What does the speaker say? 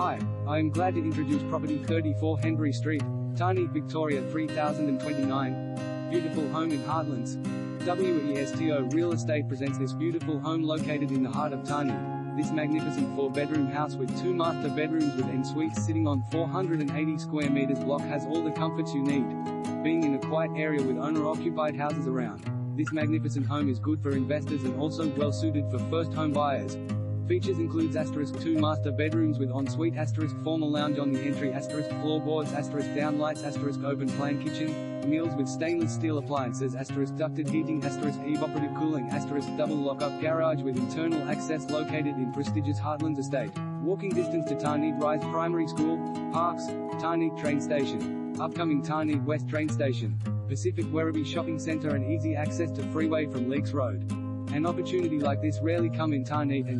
Hi, I am glad to introduce property 34 Henbury Street, Tarneit, Victoria 3029. Beautiful home in Heartlands. WESTO Real Estate presents this beautiful home located in the heart of Tarneit. This magnificent 4-bedroom house with 2 master bedrooms with en suites sitting on 480 square meters block has all the comforts you need. Being in a quiet area with owner-occupied houses around, this magnificent home is good for investors and also well suited for first home buyers. Features includes *2 master bedrooms with ensuite, *formal lounge on the entry, *floorboards, *downlights, *open-plan kitchen, meals with stainless steel appliances, *ducted heating, *evaporative cooling, *double lock-up garage with internal access located in prestigious Heartlands estate. Walking distance to Tarneit Rise Primary School, parks, Tarneit train station, upcoming Tarneit West train station, Pacific Werribee Shopping Center and easy access to freeway from Leaks Road. An opportunity like this rarely come in Tarneit and